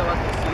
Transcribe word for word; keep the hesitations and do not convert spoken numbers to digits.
elas precisam.